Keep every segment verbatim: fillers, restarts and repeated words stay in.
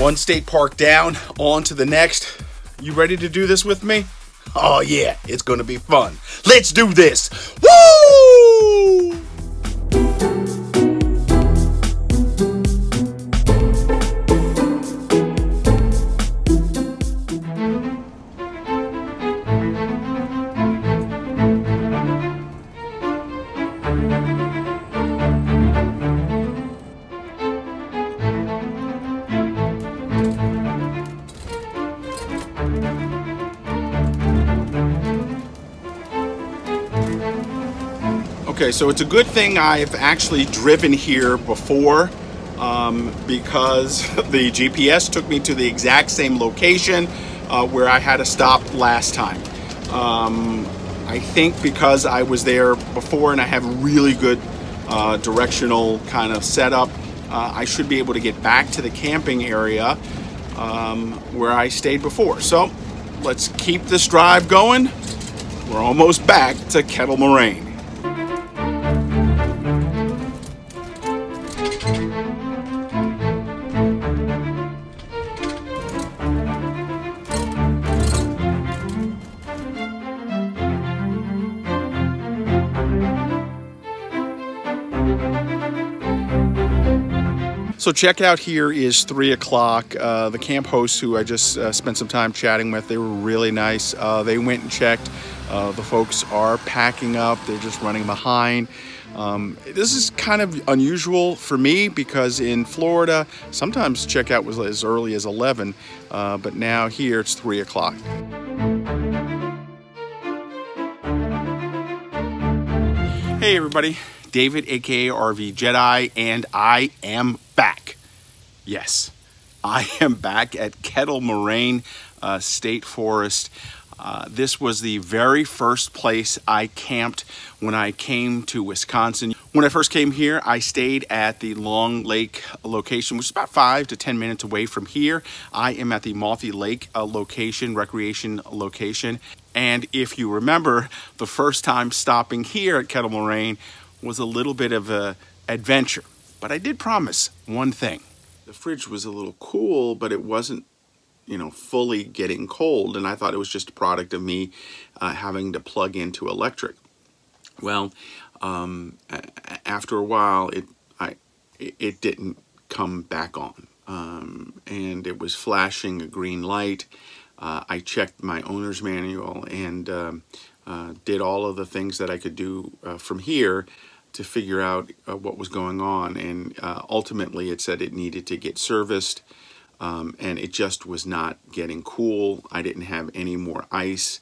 One state park down, on to the next. You ready to do this with me? Oh yeah, it's gonna be fun. Let's do this. Woo! Okay, so it's a good thing I've actually driven here before um, because the G P S took me to the exact same location uh, where I had to stop last time. Um, I think because I was there before and I have really good uh, directional kind of setup, uh, I should be able to get back to the camping area um, where I stayed before. So let's keep this drive going. We're almost back to Kettle Moraine. So checkout here is three o'clock. Uh, the camp hosts who I just uh, spent some time chatting with, they were really nice. Uh, they went and checked. Uh, the folks are packing up. They're just running behind. Um, this is kind of unusual for me because in Florida, sometimes checkout was as early as eleven, uh, but now here it's three o'clock. Hey everybody, David, aka R V Jedi, and I am back. Yes, I am back at Kettle Moraine uh, State Forest. Uh, this was the very first place I camped when I came to Wisconsin. When I first came here, I stayed at the Long Lake location, which is about five to ten minutes away from here. I am at the Mauthe Lake uh, location, recreation location. And if you remember, the first time stopping here at Kettle Moraine was a little bit of an adventure. But I did promise one thing. The fridge was a little cool, but it wasn't, you know, fully getting cold. And I thought it was just a product of me uh, having to plug into electric. Well, um, after a while, it, I, it didn't come back on. Um, and it was flashing a green light. Uh, I checked my owner's manual and um, uh, did all of the things that I could do uh, from here to figure out uh, what was going on, and uh, ultimately it said it needed to get serviced, um, and it just was not getting cool. I didn't have any more ice.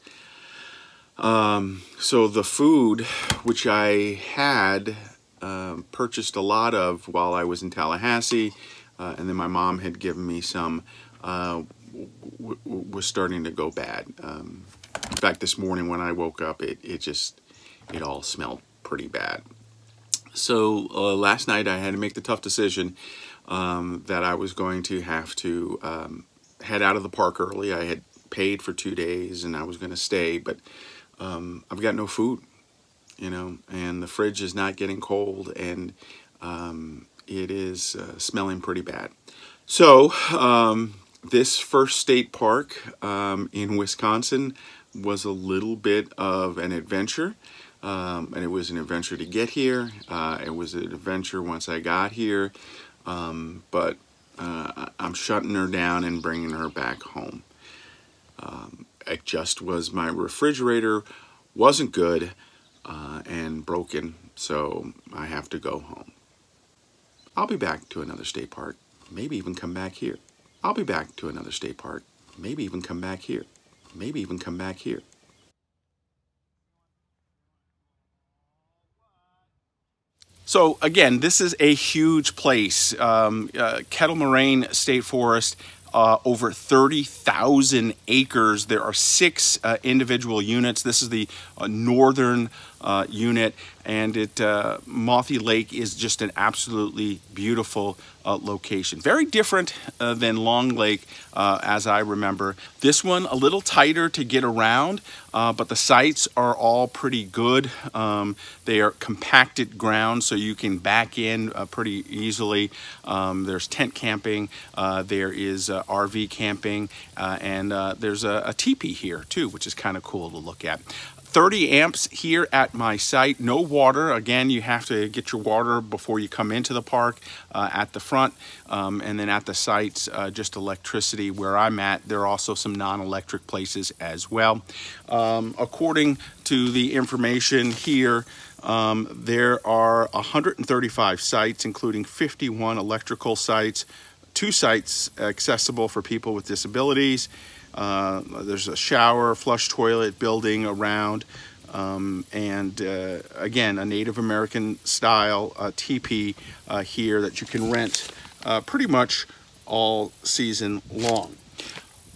Um, so the food, which I had uh, purchased a lot of while I was in Tallahassee, uh, and then my mom had given me some, uh, w w was starting to go bad. Um, in fact, this morning when I woke up, it, it just, it all smelled pretty bad. So uh, last night I had to make the tough decision um, that I was going to have to um, head out of the park early. I had paid for two days and I was going to stay, but um, I've got no food, you know, and the fridge is not getting cold, and um, it is uh, smelling pretty bad. So um, this first state park um, in Wisconsin was a little bit of an adventure. Um, and it was an adventure to get here. Uh, it was an adventure once I got here, um, but uh, I'm shutting her down and bringing her back home. Um, it just was, my refrigerator wasn't good uh, and broken, so I have to go home. I'll be back to another state park, maybe even come back here. I'll be back to another state park, maybe even come back here, maybe even come back here. So again, this is a huge place. Um, uh, Kettle Moraine State Forest, uh, over thirty thousand acres. There are six uh, individual units. This is the uh, northern uh, unit, and it uh, Mauthe Lake is just an absolutely beautiful uh, location. Very different uh, than Long Lake, uh, as I remember. This one a little tighter to get around, uh, but the sites are all pretty good. Um, they are compacted ground, so you can back in uh, pretty easily. Um, there's tent camping, uh, there is uh, R V camping, uh, and uh, there's a, a teepee here too, which is kind of cool to look at. thirty amps here at my site, no water. Again, you have to get your water before you come into the park uh, at the front, um, and then at the sites, uh, just electricity where I'm at. There are also some non-electric places as well. Um, according to the information here, um, there are one hundred thirty-five sites, including fifty-one electrical sites, two sites accessible for people with disabilities. Uh, there's a shower, flush toilet building around, um, and uh, again, a Native American style uh, teepee uh, here that you can rent uh, pretty much all season long.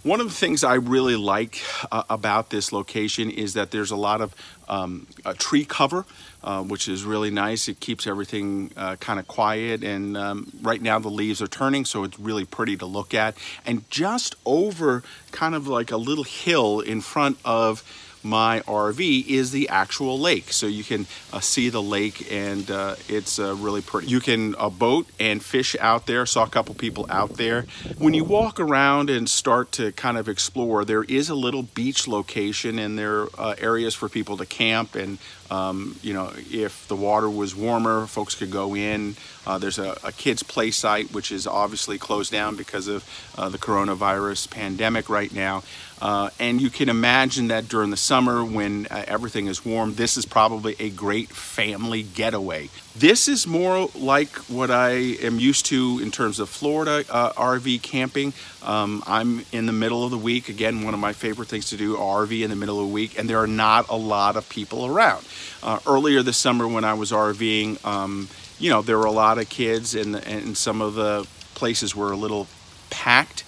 One of the things I really like uh, about this location is that there's a lot of um, a tree cover, uh, which is really nice. It keeps everything uh, kind of quiet, and um, right now the leaves are turning, so it's really pretty to look at. And just over kind of like a little hill in front of my R V is the actual lake, so you can uh, see the lake, and uh, it's uh, really pretty. You can uh, boat and fish out there. Saw a couple people out there. When you walk around and start to kind of explore, there is a little beach location, and there are uh, areas for people to camp, and um, you know, if the water was warmer, folks could go in. Uh, there's a, a kids play site, which is obviously closed down because of uh, the coronavirus pandemic right now. Uh, and you can imagine that during the summer when uh, everything is warm, this is probably a great family getaway. This is more like what I am used to in terms of Florida uh, R V camping. Um, I'm in the middle of the week. Again, one of my favorite things to do, R V in the middle of the week, and there are not a lot of people around. Uh, earlier this summer when I was RVing, um, you know, there were a lot of kids, and, and some of the places were a little packed.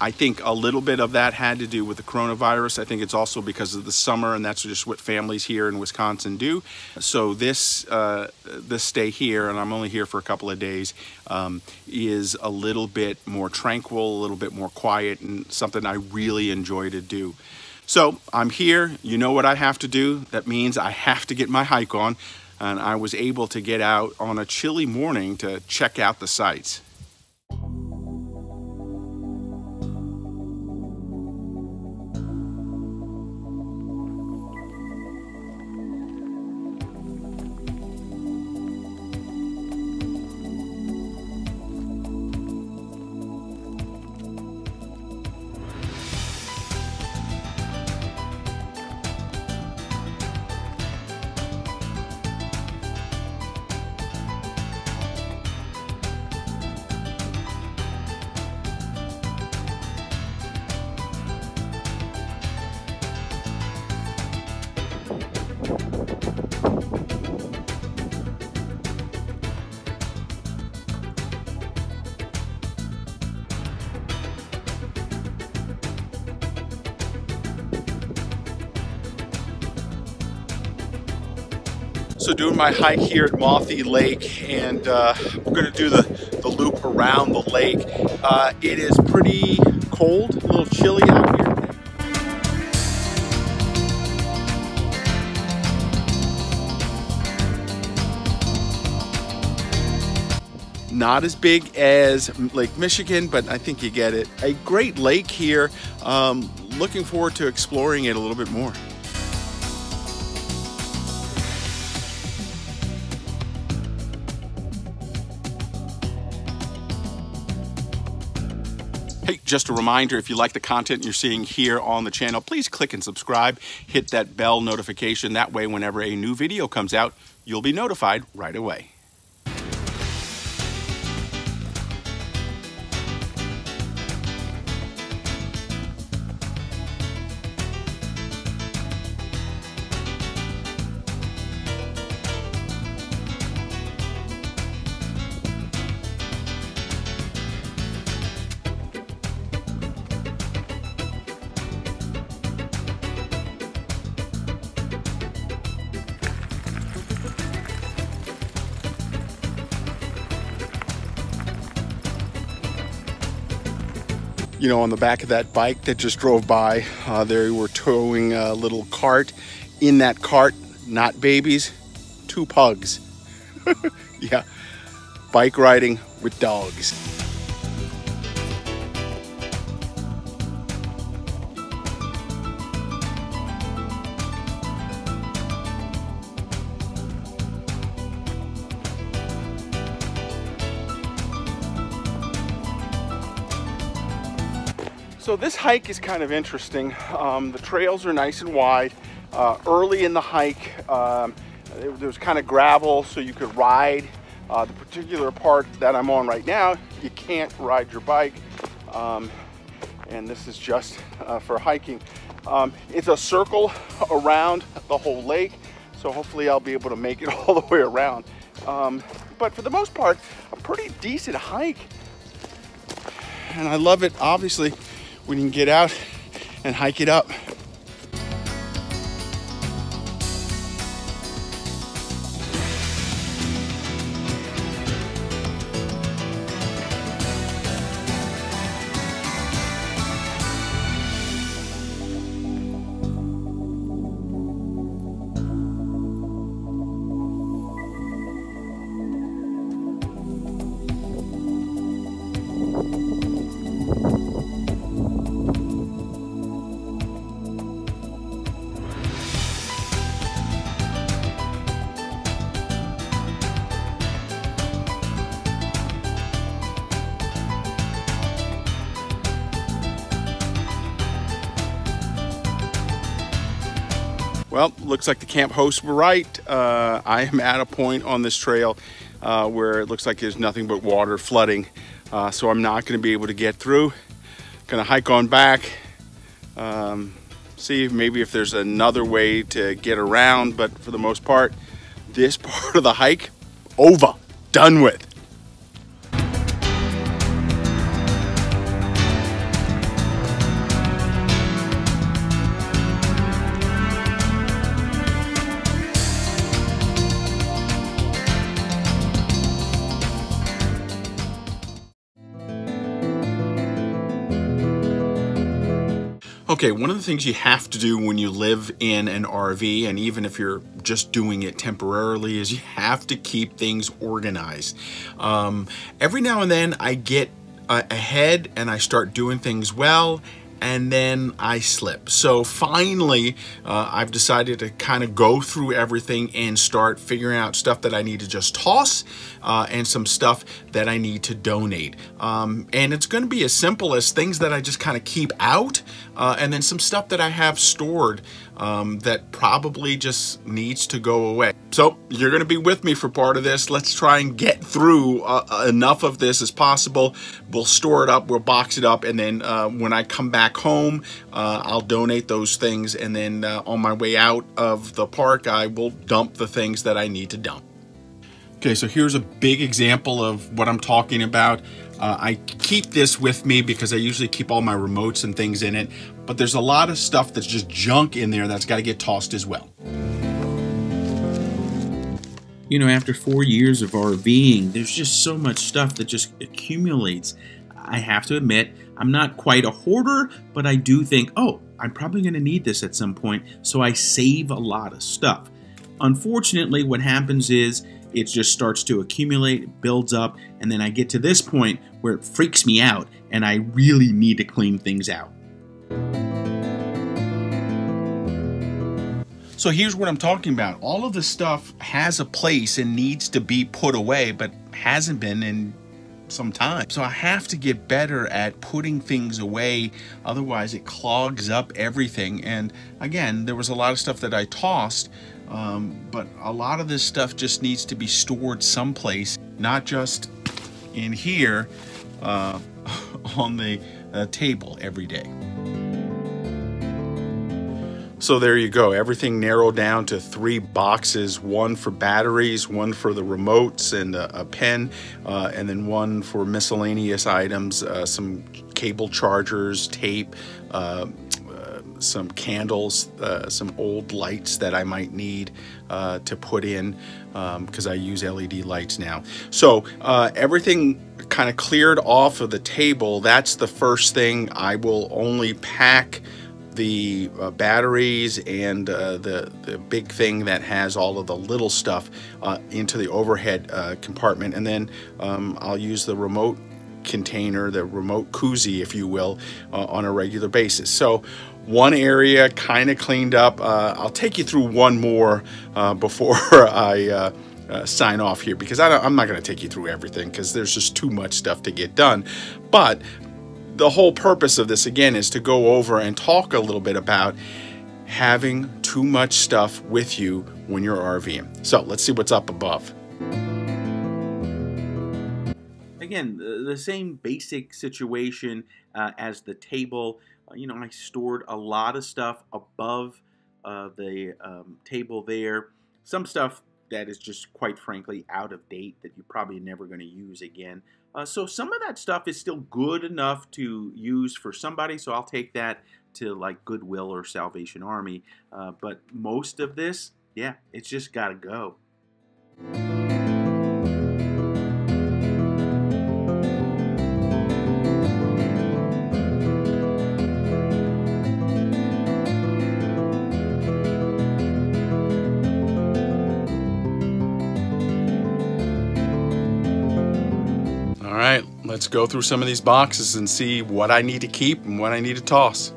I think a little bit of that had to do with the coronavirus. I think it's also because of the summer, and that's just what families here in Wisconsin do. So this uh, this stay here, and I'm only here for a couple of days, um, is a little bit more tranquil, a little bit more quiet, and something I really enjoy to do. So I'm here. You know what I have to do. That means I have to get my hike on, and I was able to get out on a chilly morning to check out the sights. So doing my hike here at Mauthe Lake, and uh, we're going to do the, the loop around the lake. Uh, it is pretty cold, a little chilly out here. Not as big as Lake Michigan, but I think you get it. A great lake here. Um, looking forward to exploring it a little bit more. Hey, just a reminder, if you like the content you're seeing here on the channel, please click and subscribe, hit that bell notification. That way, whenever a new video comes out, you'll be notified right away. you know, on the back of that bike that just drove by. Uh, they were towing a little cart. In that cart, not babies, two pugs. Yeah, bike riding with dogs. So this hike is kind of interesting. Um, the trails are nice and wide. Uh, early in the hike, um, there was kind of gravel, so you could ride. Uh, the particular part that I'm on right now, you can't ride your bike. Um, and this is just uh, for hiking. Um, it's a circle around the whole lake, so hopefully I'll be able to make it all the way around. Um, but for the most part, a pretty decent hike. And I love it, obviously, we can get out and hike it up. Well, looks like the camp hosts were right. Uh, I am at a point on this trail uh, where it looks like there's nothing but water flooding. Uh, so I'm not gonna be able to get through. Gonna hike on back, um, see maybe if there's another way to get around, but for the most part, this part of the hike, over, done with. Okay, one of the things you have to do when you live in an R V, and even if you're just doing it temporarily, is you have to keep things organized. Um, every now and then I get uh, ahead and I start doing things well, and then I slip. So finally, uh, I've decided to kind of go through everything and start figuring out stuff that I need to just toss uh, and some stuff that I need to donate. Um, and it's gonna be as simple as things that I just kind of keep out uh, and then some stuff that I have stored um, that probably just needs to go away. So you're gonna be with me for part of this. Let's try and get through uh, enough of this as possible. We'll store it up, we'll box it up, and then uh, when I come back home, uh, I'll donate those things, and then uh, on my way out of the park, I will dump the things that I need to dump. Okay, so here's a big example of what I'm talking about. Uh, I keep this with me because I usually keep all my remotes and things in it, but there's a lot of stuff that's just junk in there that's got to get tossed as well. You know, after four years of RVing, there's just so much stuff that just accumulates. I have to admit, I'm not quite a hoarder, but I do think, oh, I'm probably going to need this at some point, so I save a lot of stuff. Unfortunately, what happens is it just starts to accumulate, builds up, and then I get to this point where it freaks me out, and I really need to clean things out. So here's what I'm talking about. All of this stuff has a place and needs to be put away, but hasn't been in some time. So I have to get better at putting things away, otherwise it clogs up everything. And again, there was a lot of stuff that I tossed, um, but a lot of this stuff just needs to be stored someplace, not just in here uh, on the uh, table every day. So there you go, everything narrowed down to three boxes, one for batteries, one for the remotes and a, a pen, uh, and then one for miscellaneous items, uh, some cable chargers, tape, uh, uh, some candles, uh, some old lights that I might need uh, to put in, because um, I use L E D lights now. So uh, everything kind of cleared off of the table. That's the first thing. I will only pack the uh, batteries and uh, the, the big thing that has all of the little stuff uh, into the overhead uh, compartment. And then um, I'll use the remote container, the remote koozie, if you will, uh, on a regular basis. So one area kind of cleaned up. Uh, I'll take you through one more uh, before I uh, uh, sign off here, because I don't, I'm not going to take you through everything, because there's just too much stuff to get done. But the whole purpose of this, again, is to go over and talk a little bit about having too much stuff with you when you're RVing. So let's see what's up above. Again, the same basic situation uh, as the table. You know, I stored a lot of stuff above uh, the um, table there. Some stuff that is just, quite frankly, out of date that you're probably never going to use again. Uh, so some of that stuff is still good enough to use for somebody, so I'll take that to like Goodwill or Salvation Army. Uh, but most of this, yeah, it's just got to go. Let's go through some of these boxes and see what I need to keep and what I need to toss.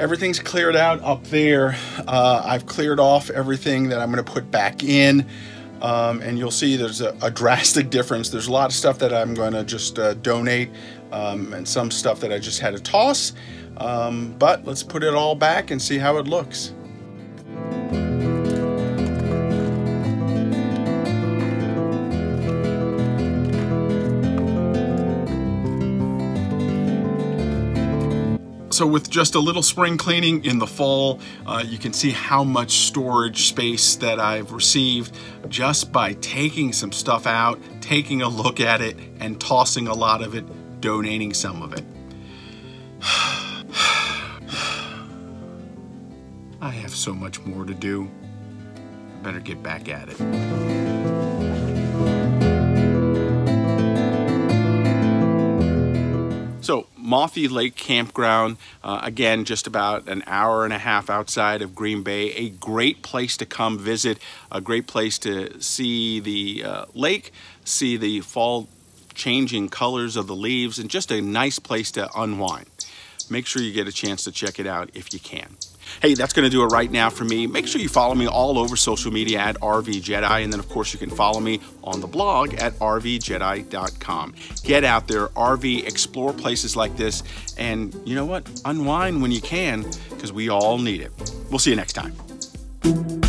Everything's cleared out up there. Uh, I've cleared off everything that I'm going to put back in, um, and you'll see there's a, a drastic difference. There's a lot of stuff that I'm going to just uh, donate, um, and some stuff that I just had to toss, um, but let's put it all back and see how it looks. So with just a little spring cleaning in the fall, uh, you can see how much storage space that I've received just by taking some stuff out, taking a look at it, and tossing a lot of it, donating some of it. I have so much more to do. I better get back at it. So Mauthe Lake Campground, uh, again, just about an hour and a half outside of Green Bay. A great place to come visit, a great place to see the uh, lake, see the fall changing colors of the leaves, and just a nice place to unwind. Make sure you get a chance to check it out if you can. Hey, that's going to do it right now for me. Make sure you follow me all over social media at R V Jedi. And then, of course, you can follow me on the blog at R V Jedi dot com. Get out there, R V, explore places like this. And you know what? Unwind when you can, because we all need it. We'll see you next time.